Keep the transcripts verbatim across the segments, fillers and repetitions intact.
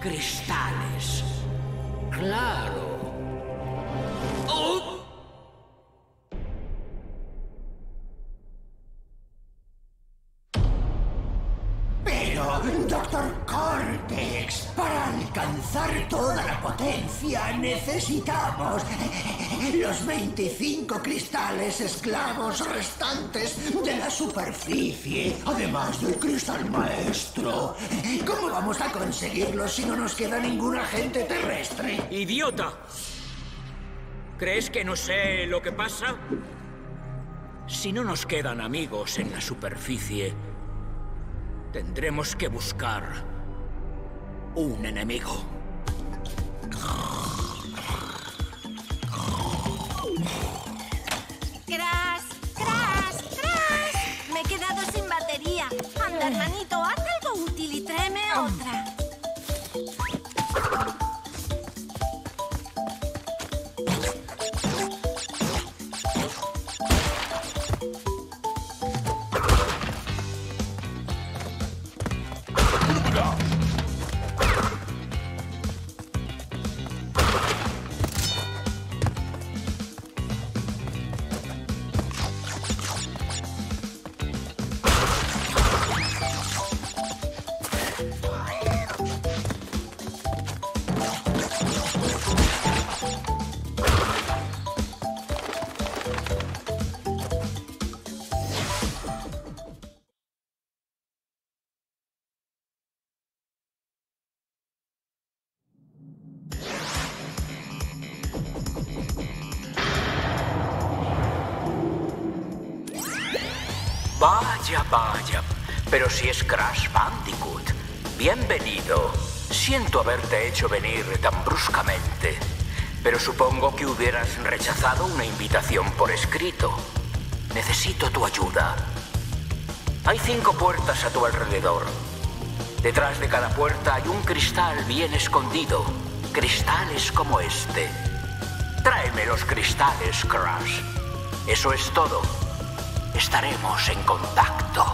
Cristales. Claro. ¡Oh! Pero, doctor Cortex, para alcanzar toda la potencia necesitamos los veinticinco cristales esclavos restantes de la superficie, además del cristal maestro. ¿Cómo vamos a conseguirlos si no nos queda ningún agente terrestre? ¡Idiota! ¿Crees que no sé lo que pasa? Si no nos quedan amigos en la superficie, tendremos que buscar un enemigo. ¡Crash! ¡Crash! ¡Crash! Me he quedado sin batería. Anda, hermanito, haz algo útil y tráeme otra. Vaya, vaya, pero si es Crash Bandicoot. Bienvenido. Siento haberte hecho venir tan bruscamente, pero supongo que hubieras rechazado una invitación por escrito. Necesito tu ayuda. Hay cinco puertas a tu alrededor. Detrás de cada puerta hay un cristal bien escondido. Cristales como este. Tráeme los cristales, Crash. Eso es todo. Estaremos en contacto.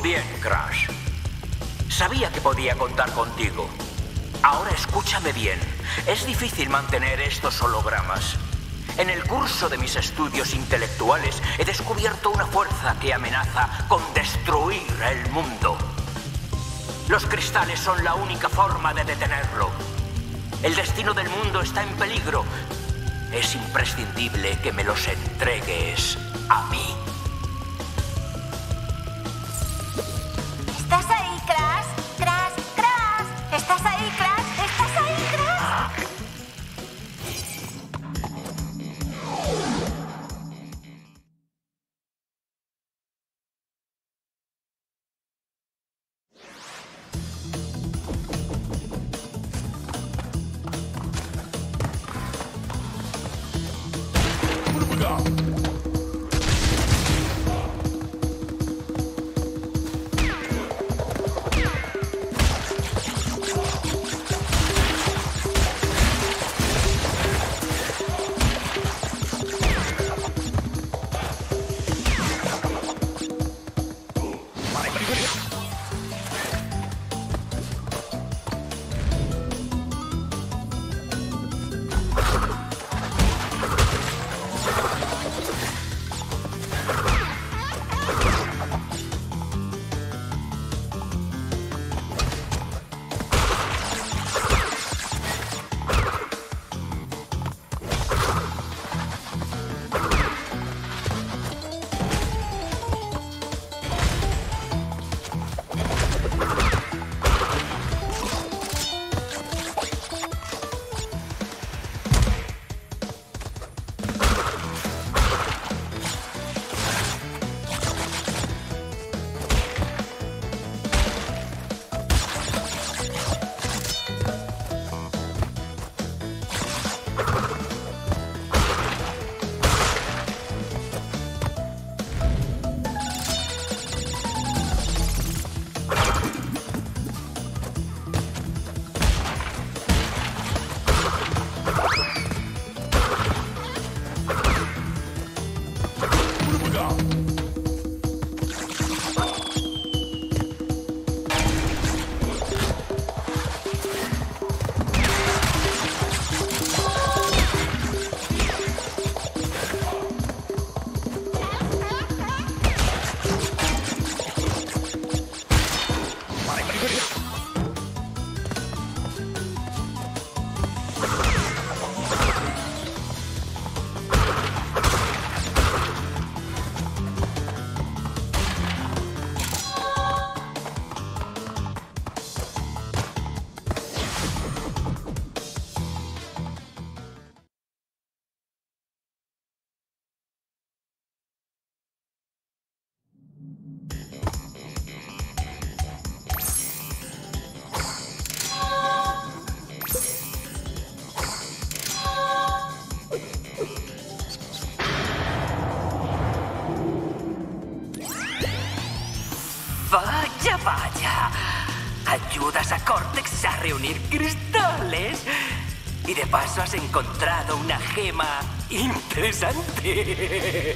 Muy bien, Crash. Sabía que podía contar contigo. Ahora escúchame bien. Es difícil mantener estos hologramas. En el curso de mis estudios intelectuales he descubierto una fuerza que amenaza con destruir el mundo. Los cristales son la única forma de detenerlo. El destino del mundo está en peligro. Es imprescindible que me los entregues a mí. ¿Estás ahí, Crash? ¡Crash! ¡Crash! ¿Estás ahí, Crash? ¿Estás ahí, Crash? Vaya, ayudas a Cortex a reunir cristales y de paso has encontrado una gema interesante.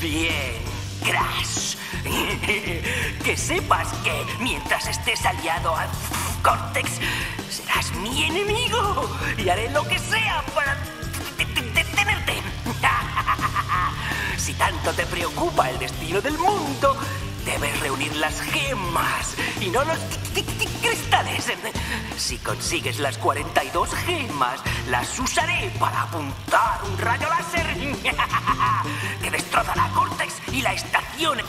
Bien, Crash. Que sepas que mientras estés aliado a Cortex, serás mi enemigo y haré lo que sea para detenerte. Si tanto te preocupa el destino del mundo, debes reunir las gemas y no los cristales. Si consigues las cuarenta y dos gemas, las usaré para apuntar un rayo láser que destrozará a Cortex y la estación.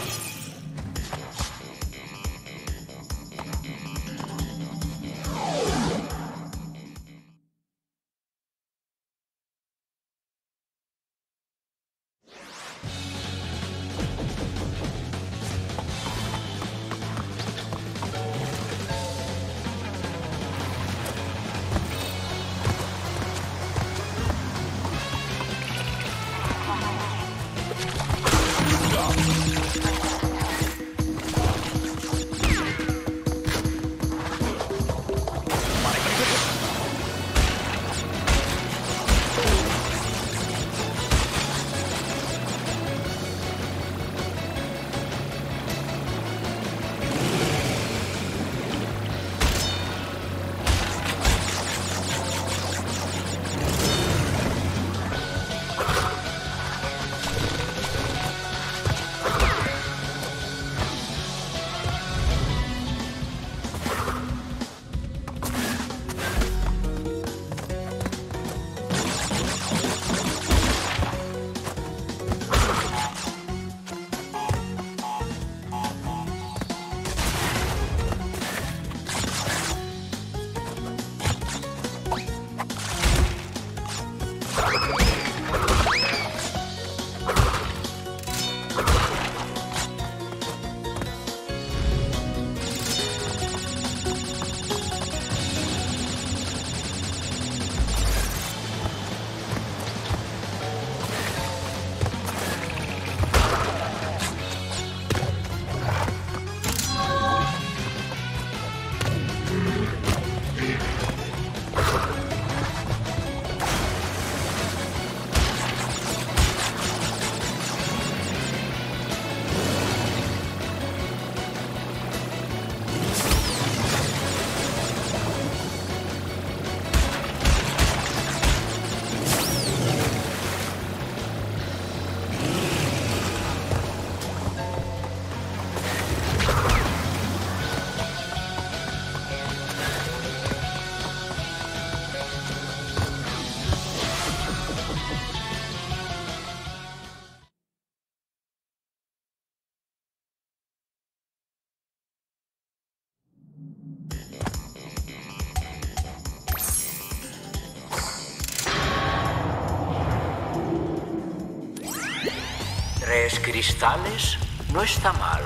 tres cristales no está mal.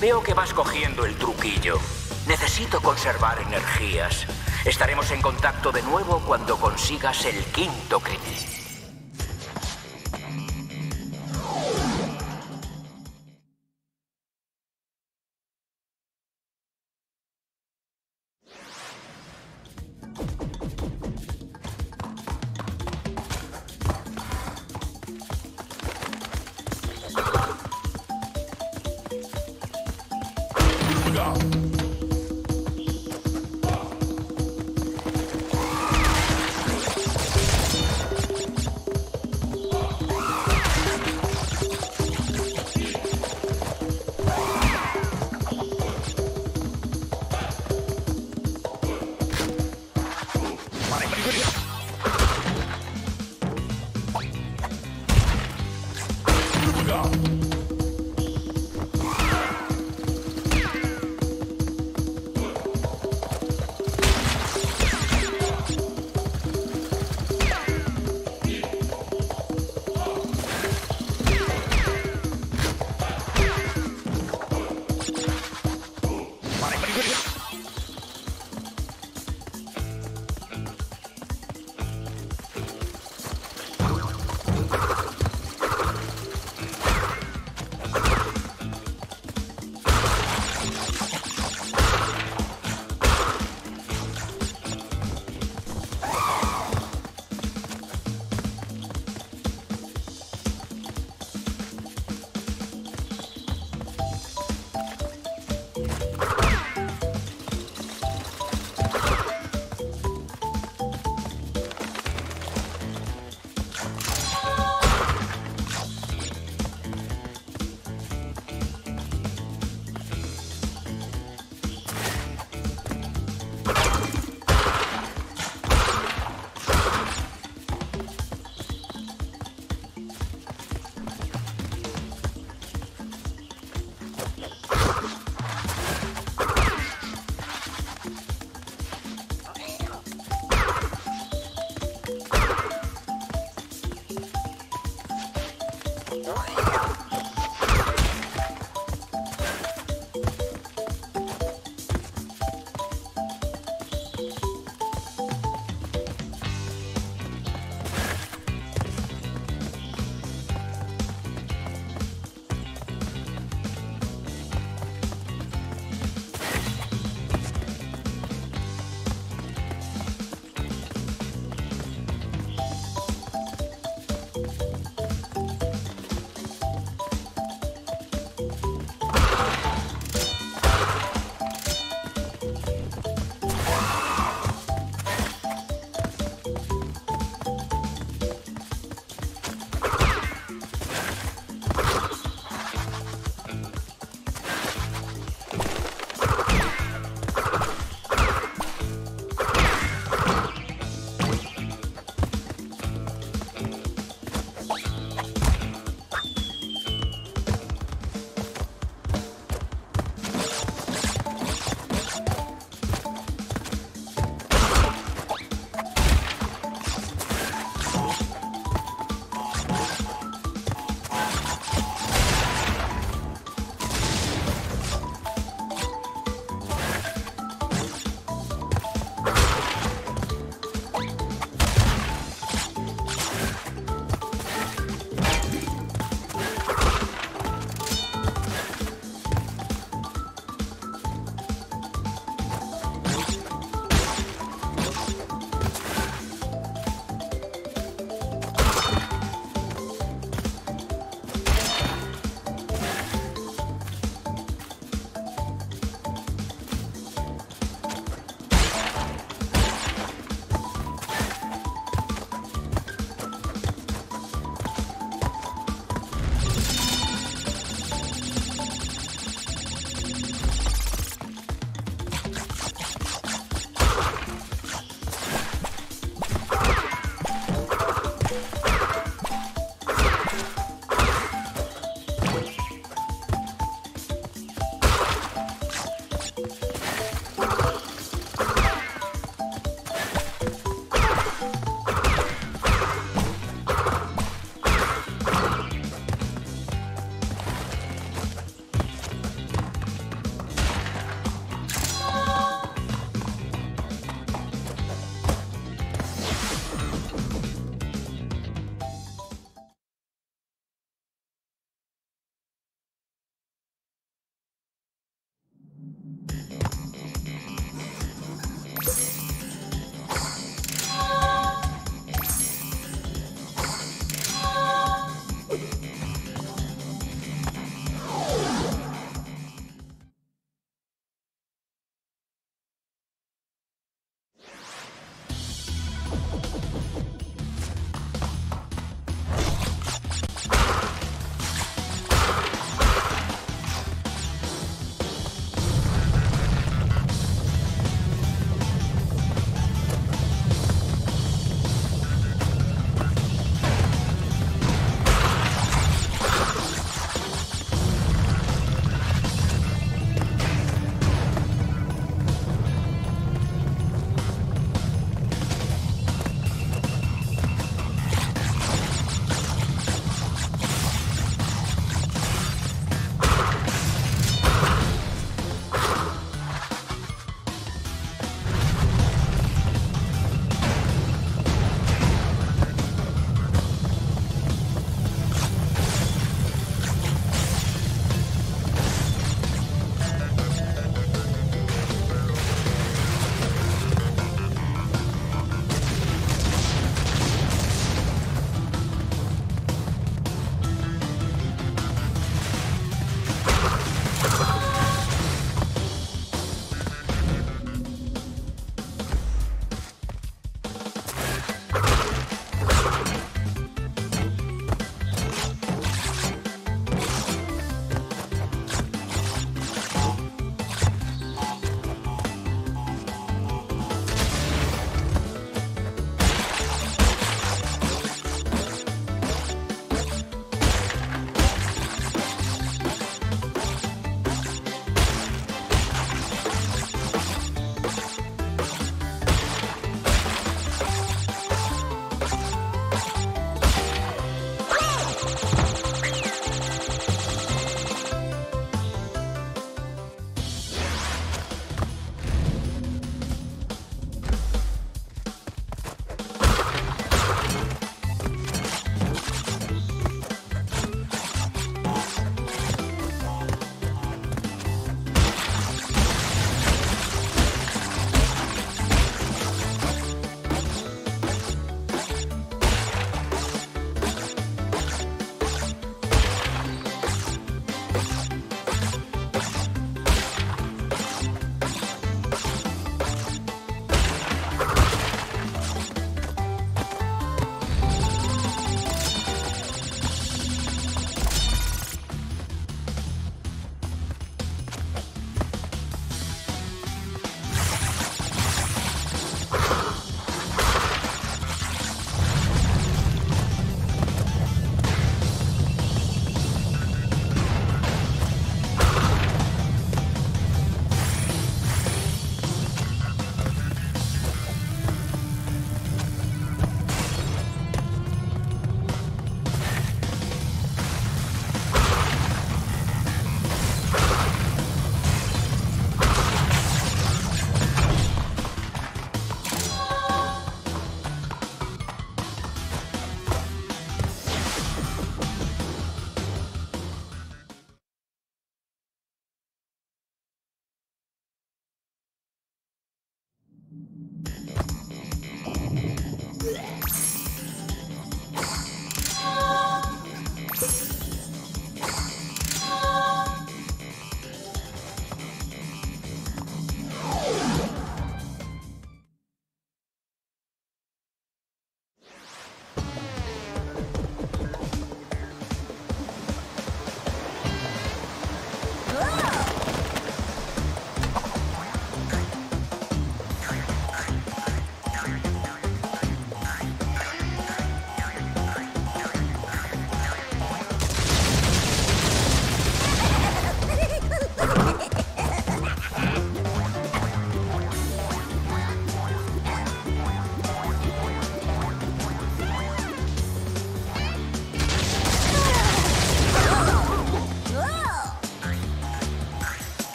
Veo que vas cogiendo el truquillo. Necesito conservar energías. Estaremos en contacto de nuevo cuando consigas el quinto cristal.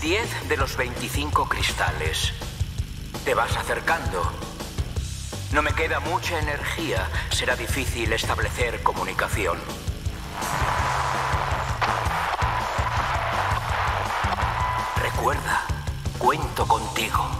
diez de los veinticinco cristales. Te vas acercando. No me queda mucha energía. Será difícil establecer comunicación. Recuerda, cuento contigo.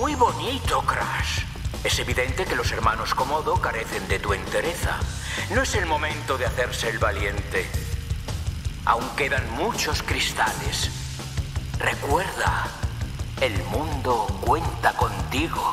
Muy bonito, Crash. Es evidente que los hermanos Komodo carecen de tu entereza. No es el momento de hacerse el valiente. Aún quedan muchos cristales. Recuerda, el mundo cuenta contigo.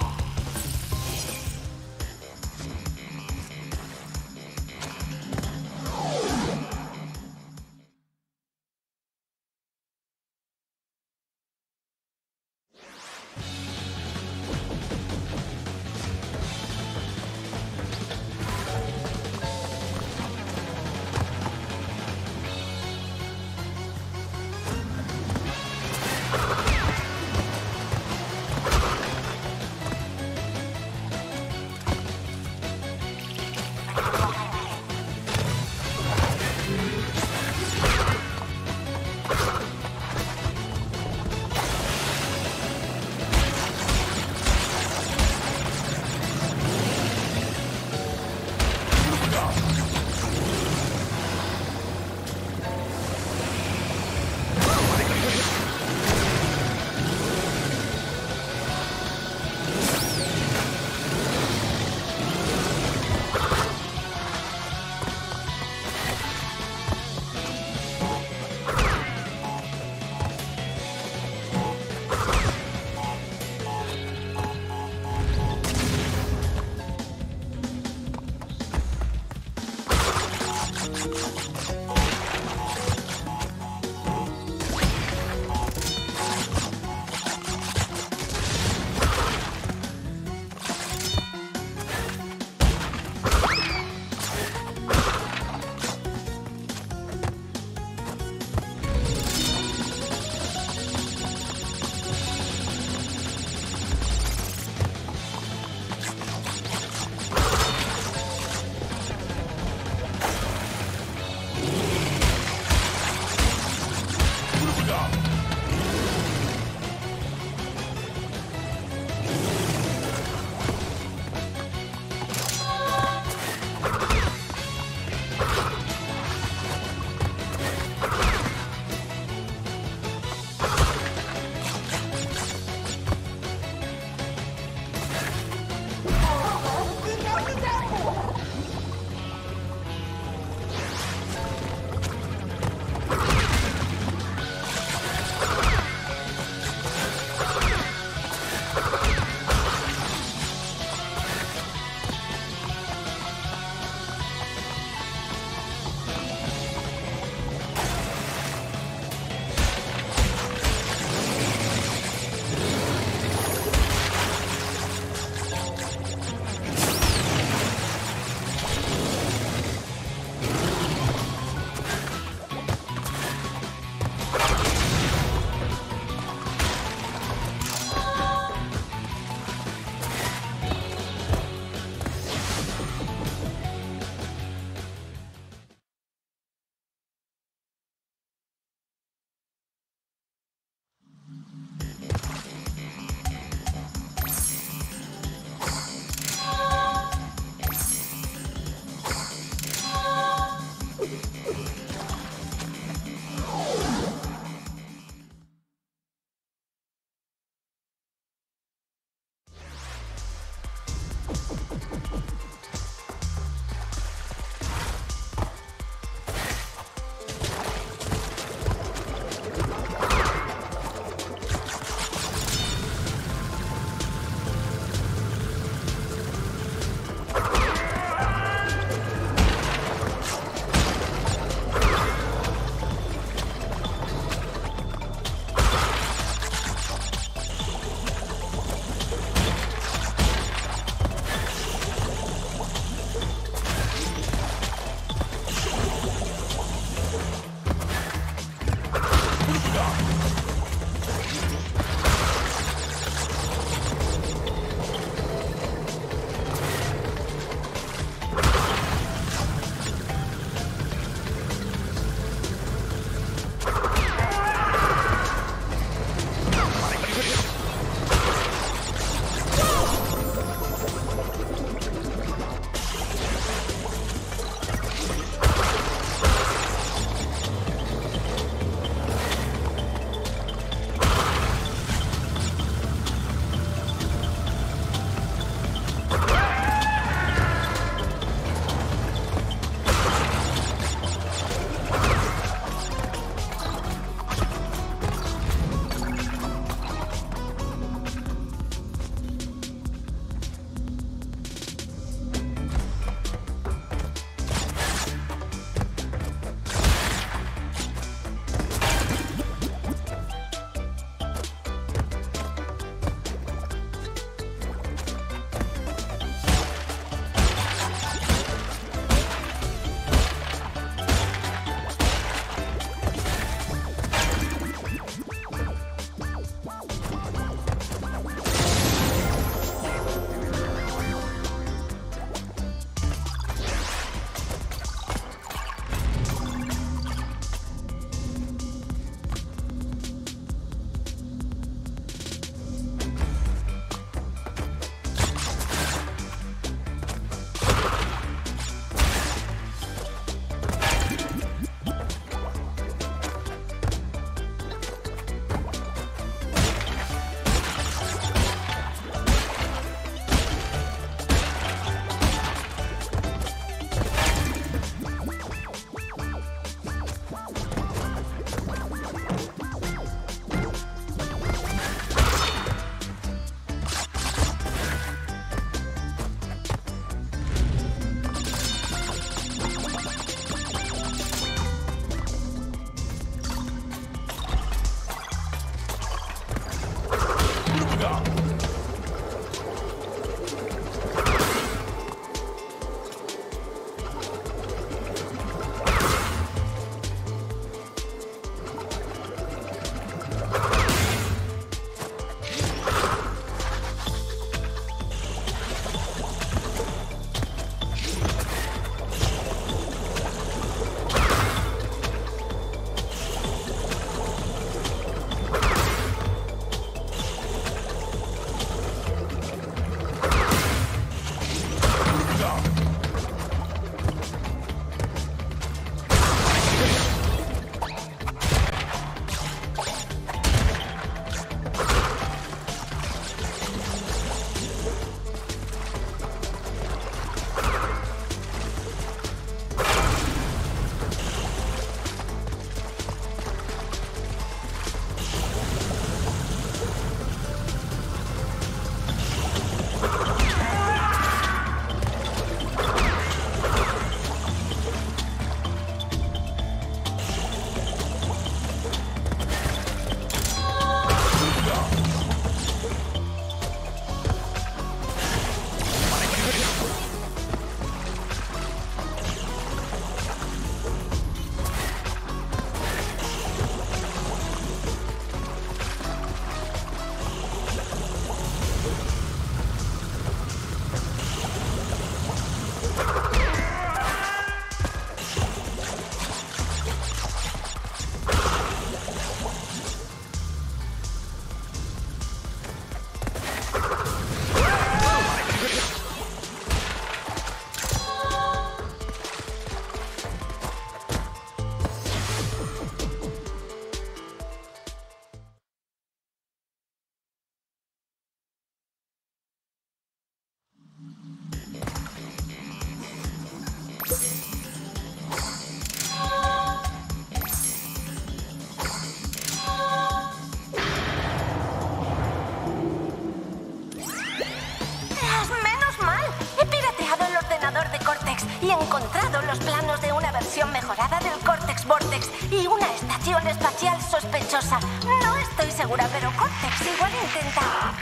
versión mejorada del Cortex Vortex y una estación espacial sospechosa. No estoy segura, pero Cortex igual intenta...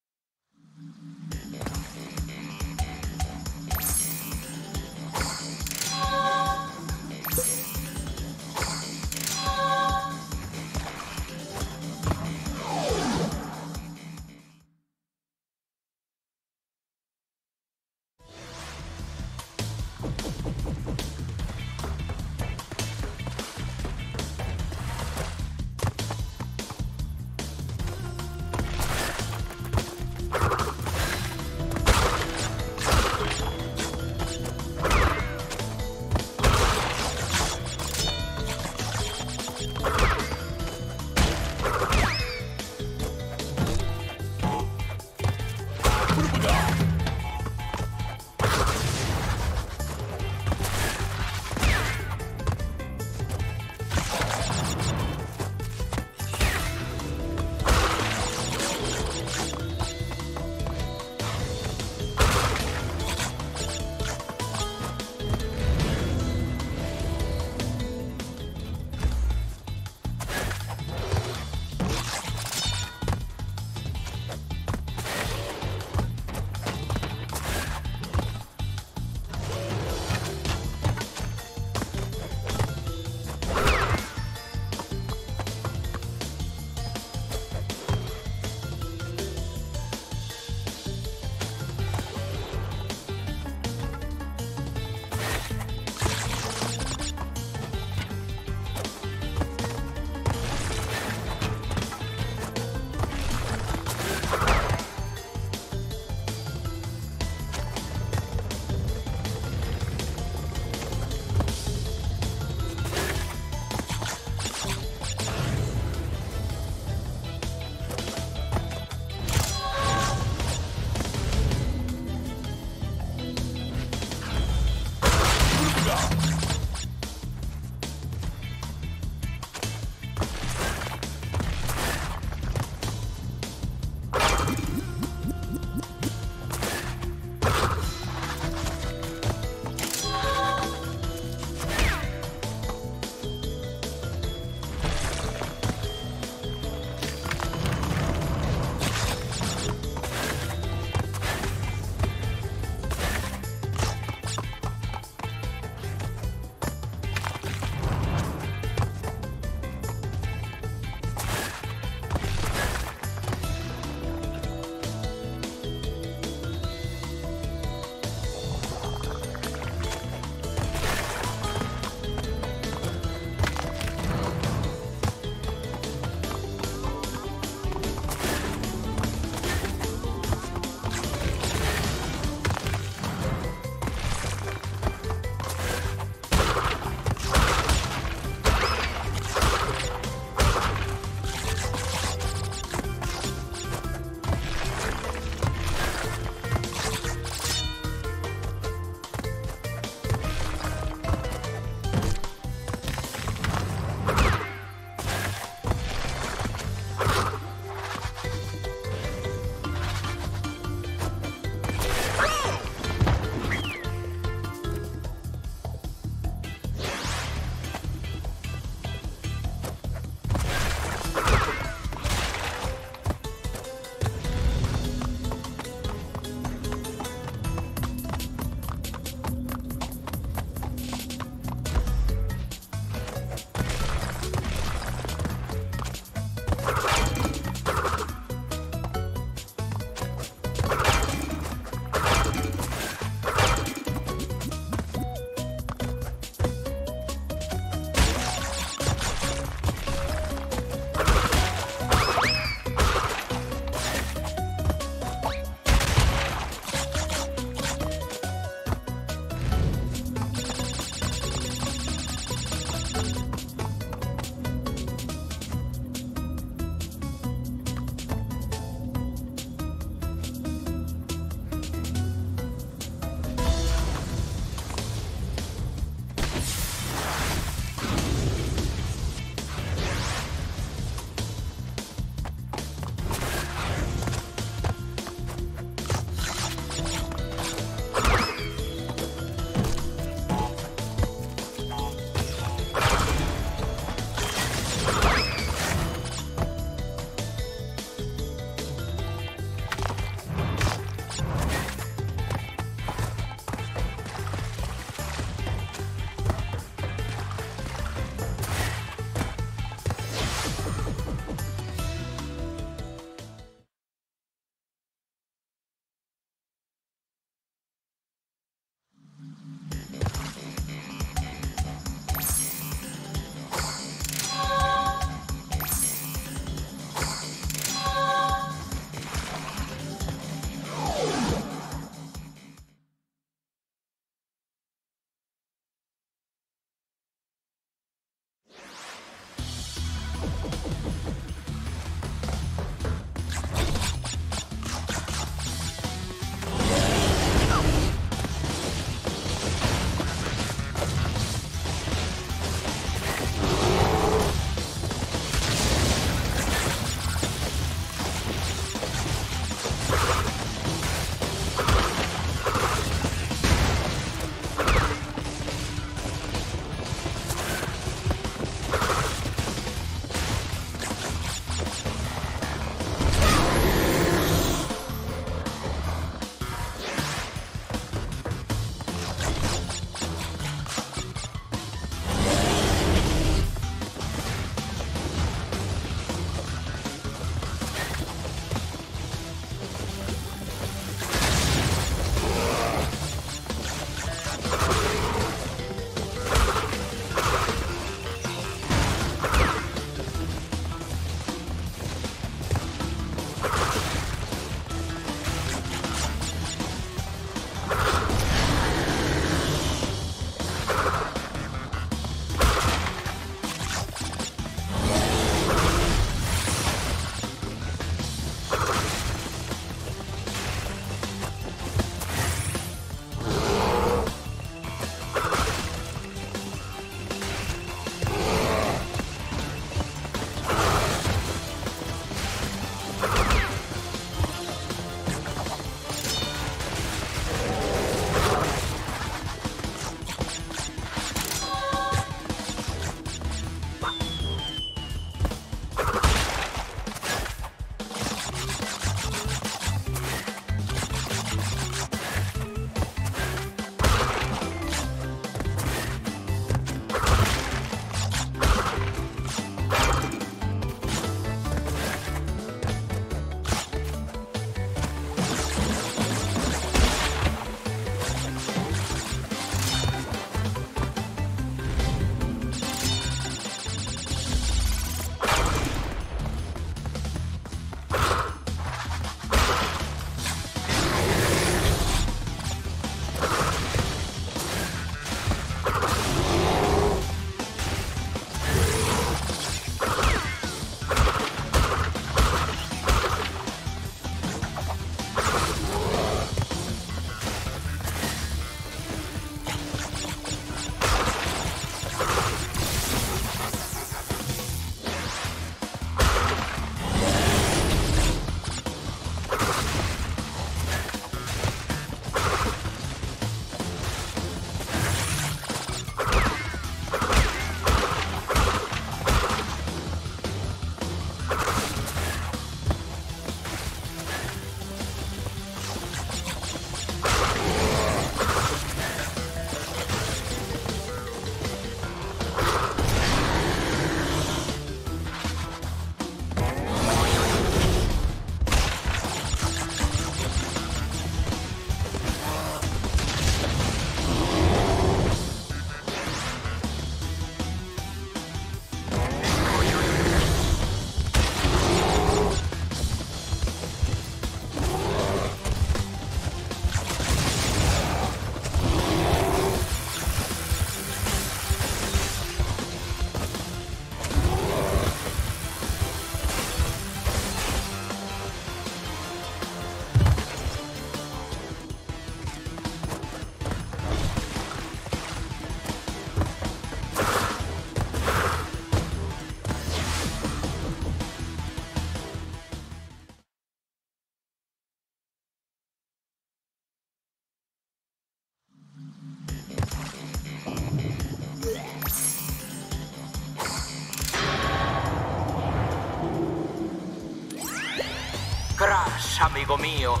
avanzas, amigo mío.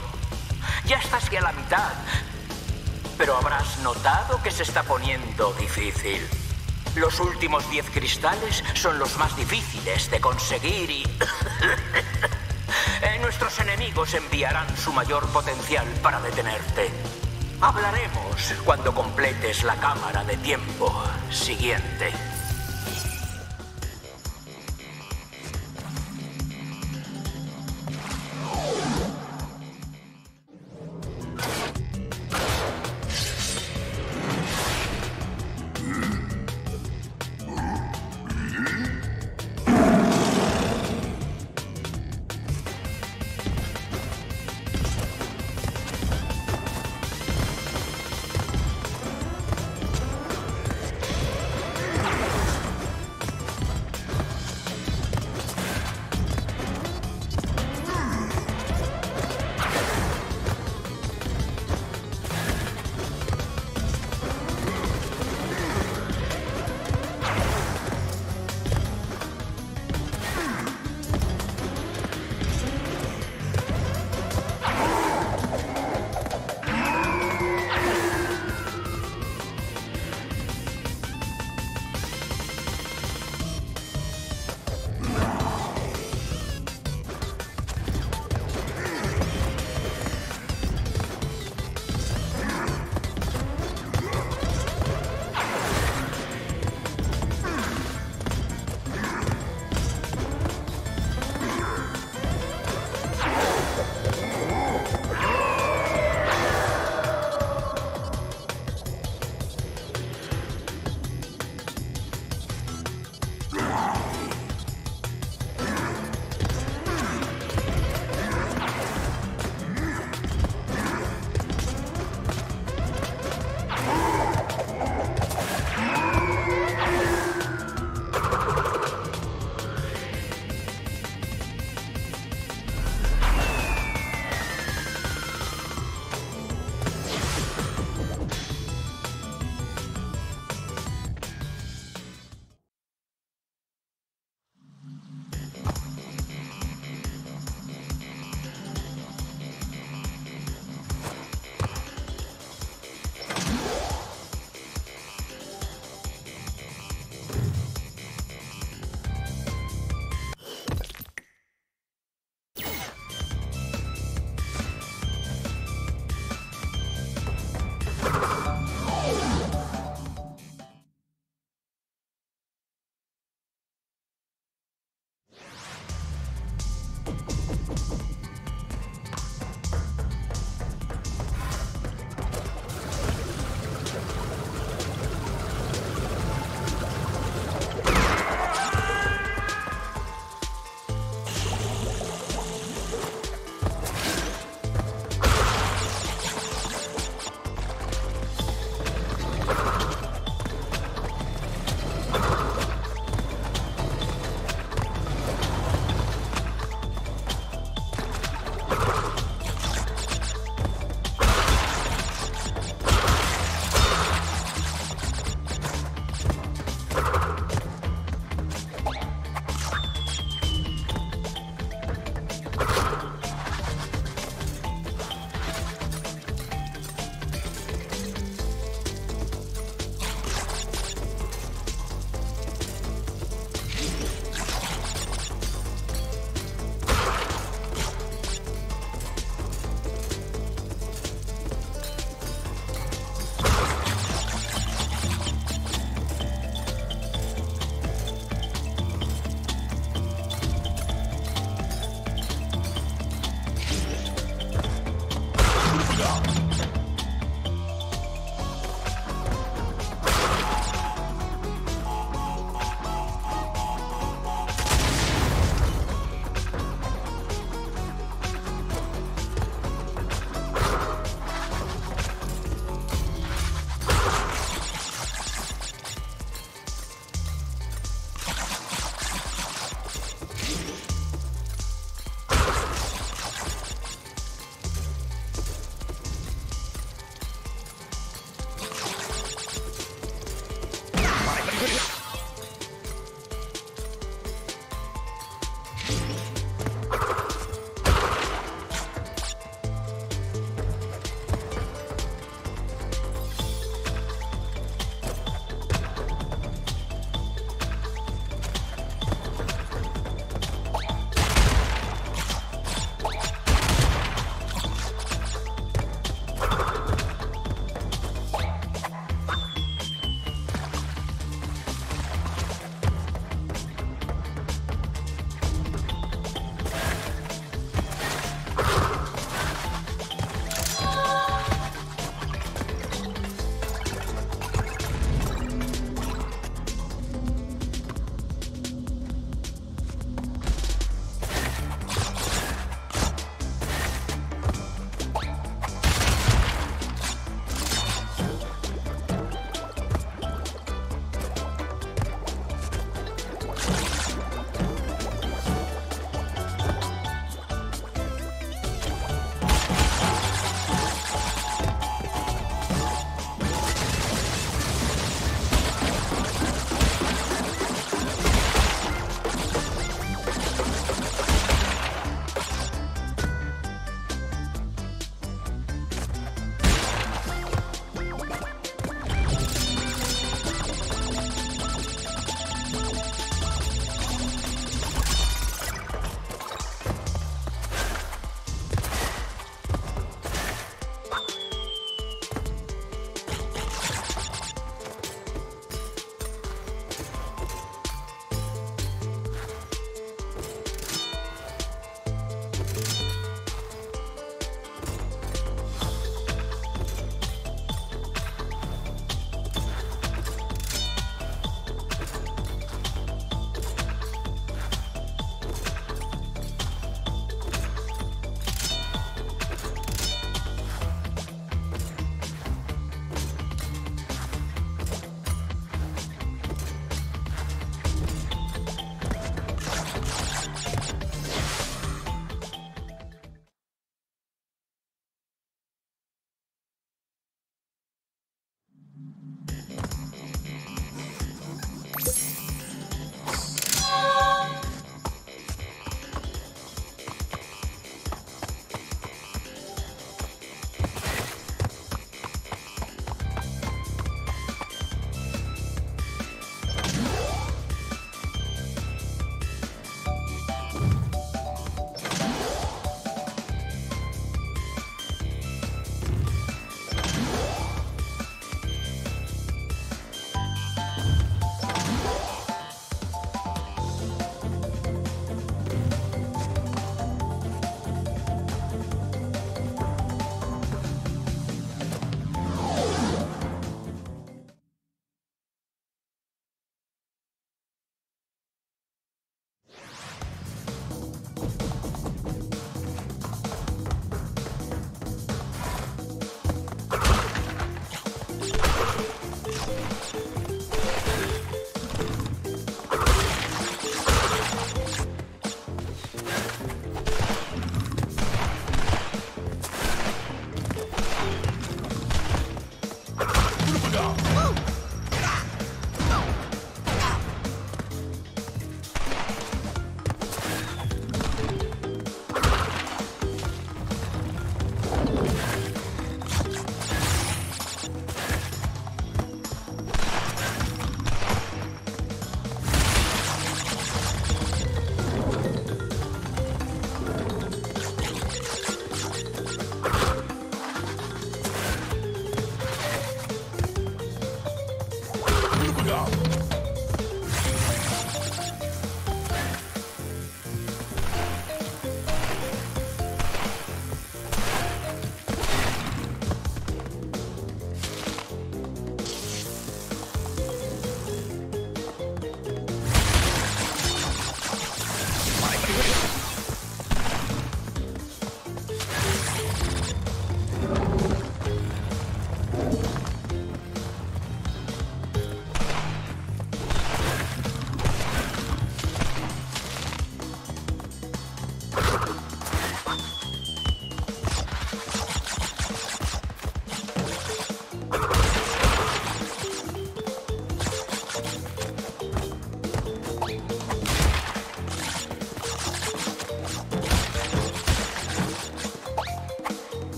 Ya estás ya a la mitad. Pero habrás notado que se está poniendo difícil. Los últimos diez cristales son los más difíciles de conseguir y... nuestros enemigos enviarán su mayor potencial para detenerte. Hablaremos cuando completes la cámara de tiempo siguiente.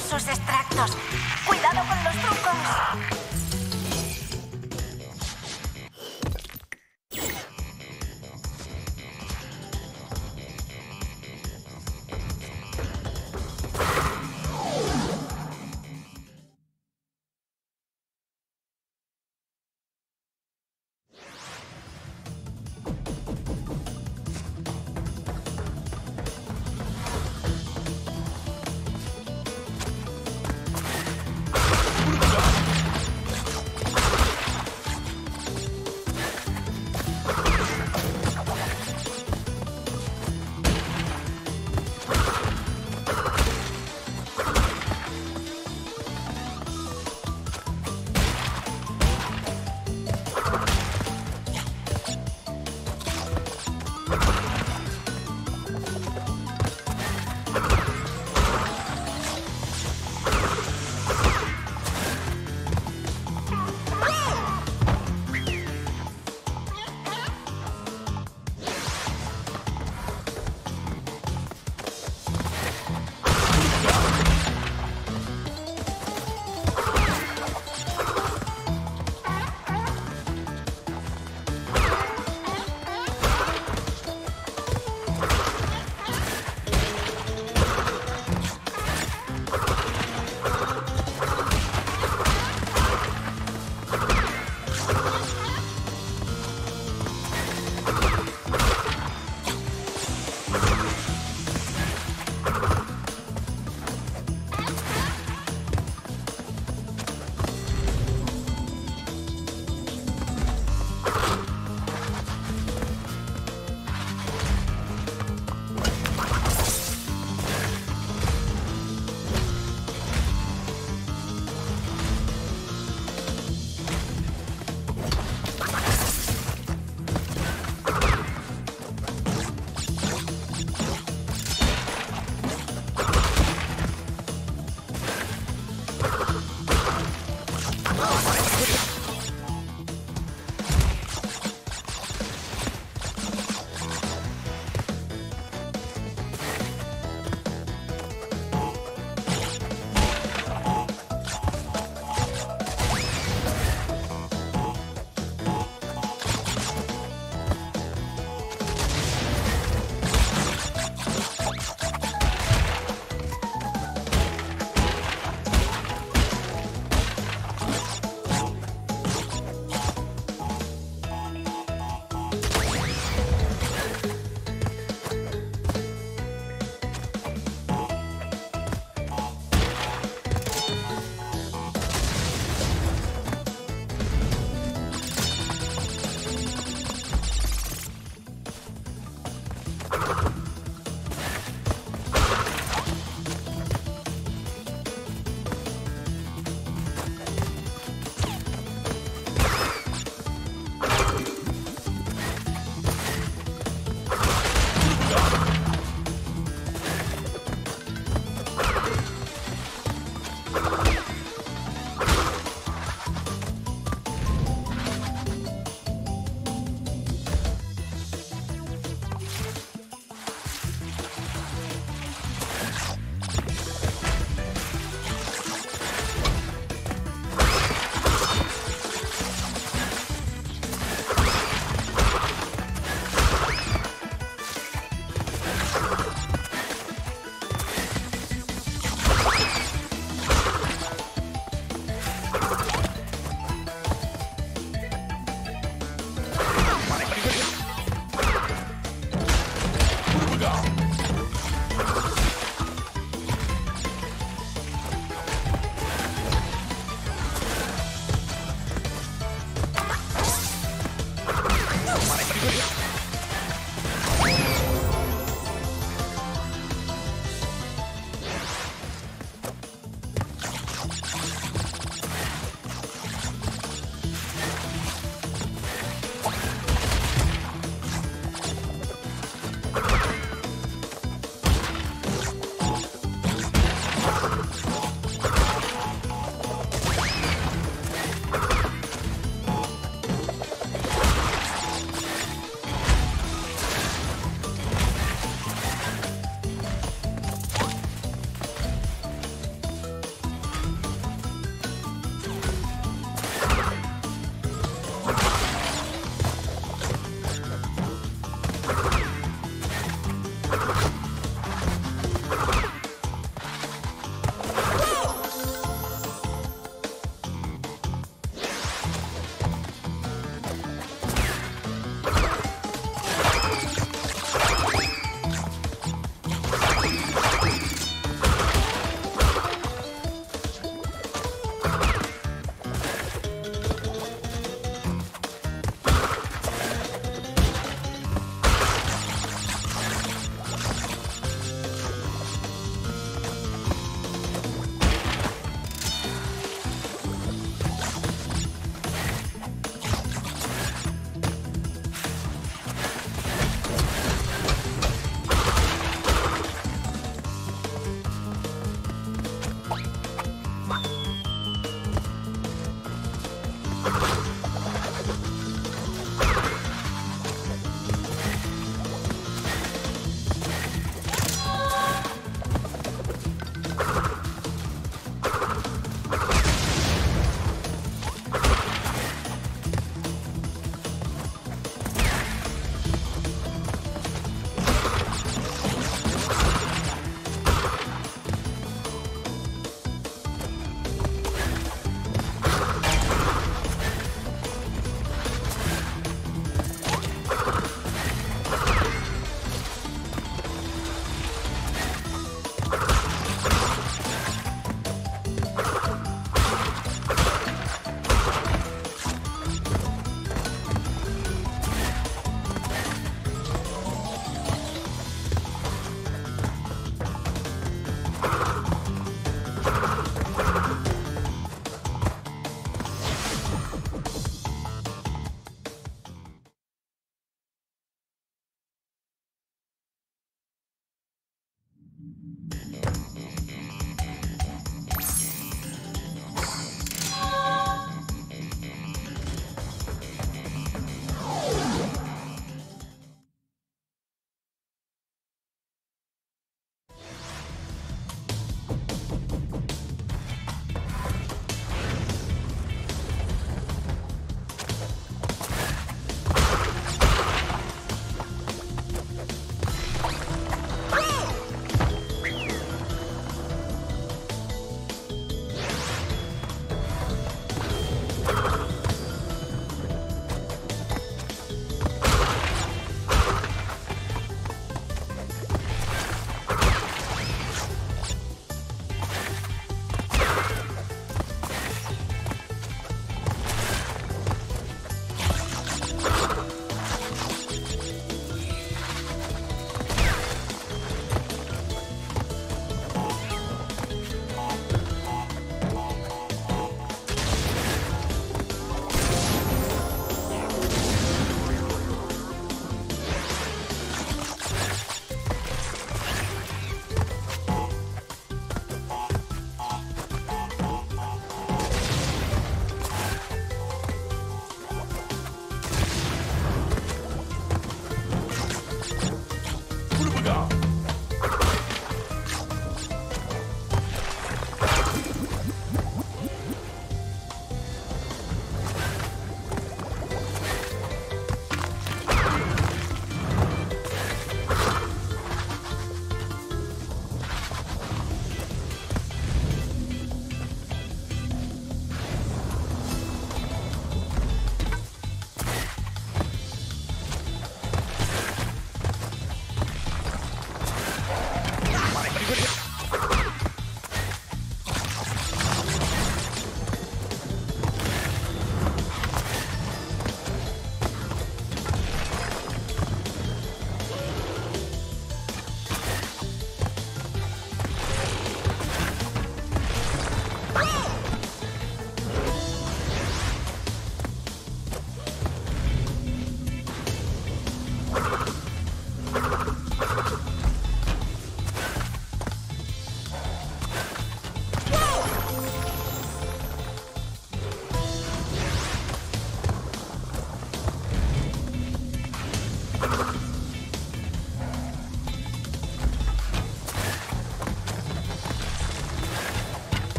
sus extractos. ¡Cuidado con los trucos!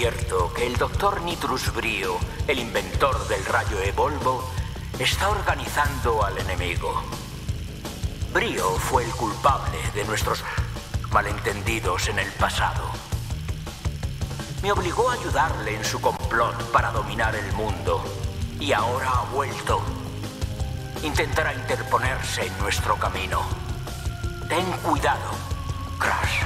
descubierto que el doctor Nitrus Brío, el inventor del rayo Evolvo, está organizando al enemigo. Brío fue el culpable de nuestros malentendidos en el pasado. Me obligó a ayudarle en su complot para dominar el mundo, y ahora ha vuelto. Intentará interponerse en nuestro camino. Ten cuidado, Crash.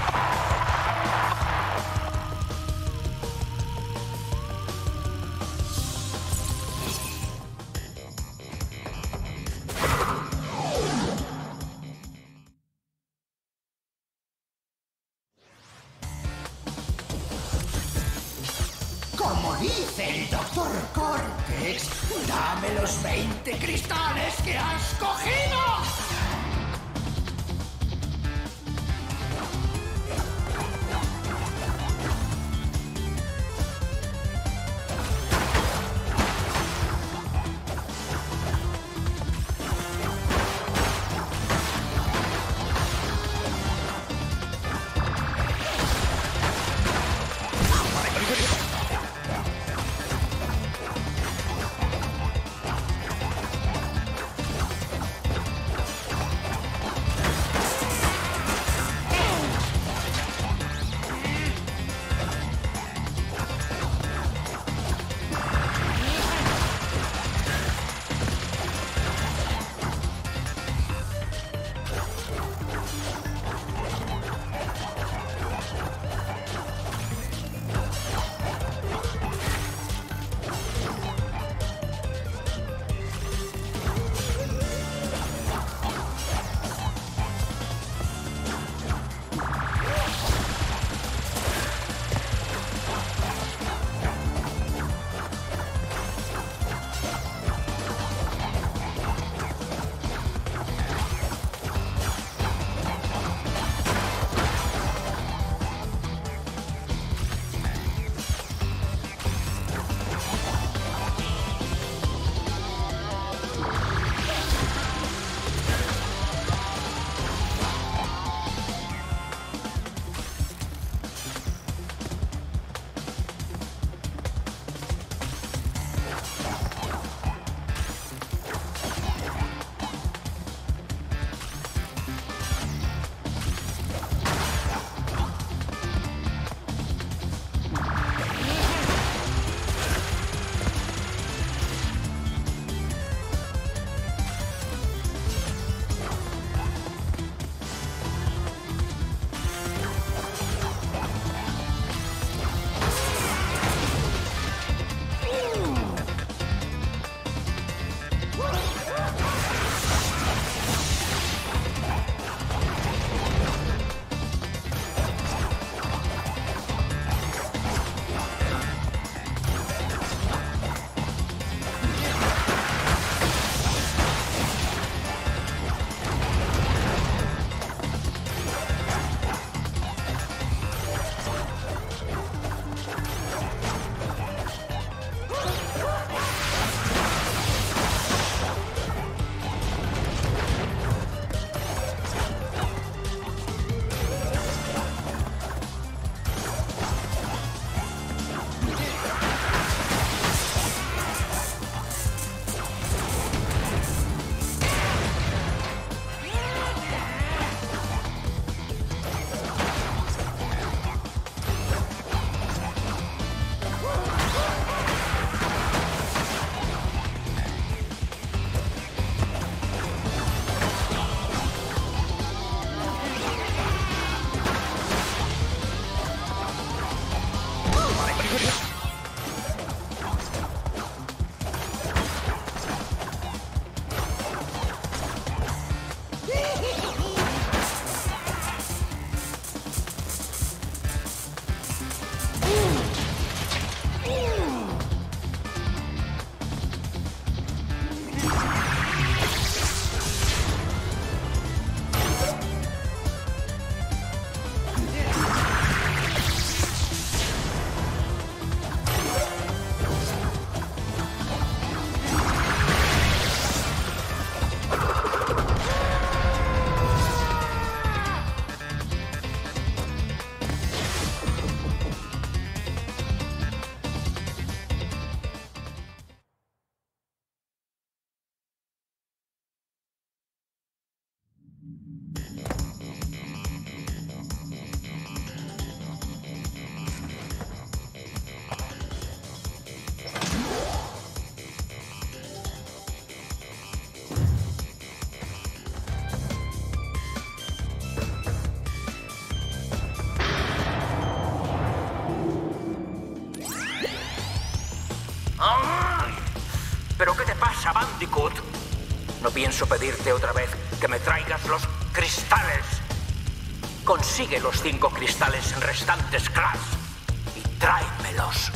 Como dice el doctor Cortex, dame los veinte cristales que has cogido. casa Bandicoot, no pienso pedirte otra vez que me traigas los cristales. Consigue los cinco cristales restantes, Crash, y tráemelos.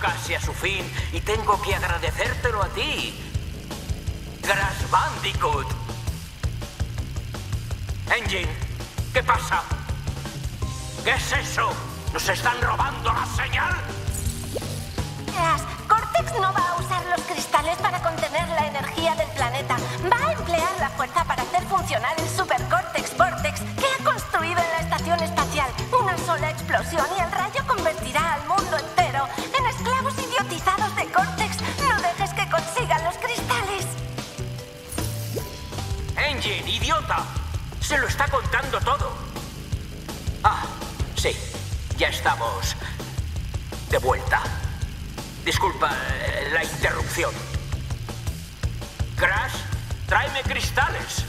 casi a su fin y tengo que agradecértelo a ti, Crash Bandicoot. Engine, ¿qué pasa? ¿Qué es eso? ¿Nos están robando la señal? Crash, Cortex no va a usar los cristales para contener la energía del planeta. Va a emplear la fuerza para hacer funcionar el Super Cortex Vortex que ha construido en la estación espacial. Una sola explosión y el rayo convertirá al mundo entero en esclavos idiotizados de Cortex. No dejes que consigan los cristales. Engine, idiota. Se lo está contando todo. Ah, sí. Ya estamos de vuelta. Disculpa la interrupción. Crash, tráeme cristales.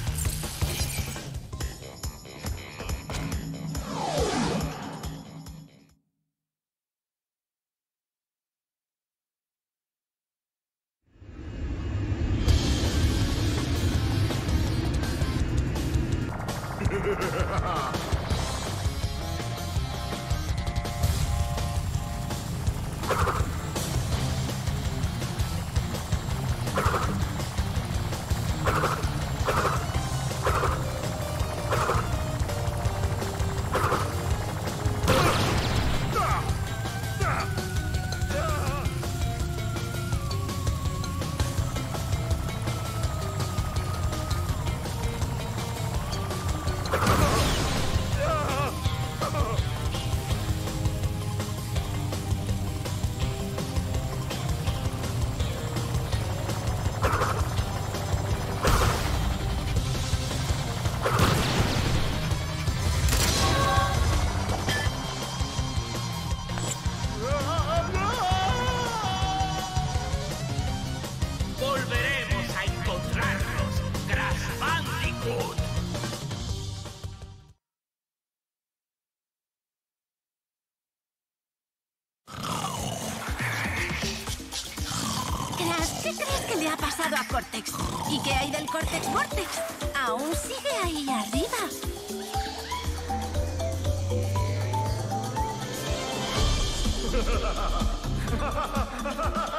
A Cortex. ¿Y qué hay del Cortex Vortex? Aún sigue ahí arriba.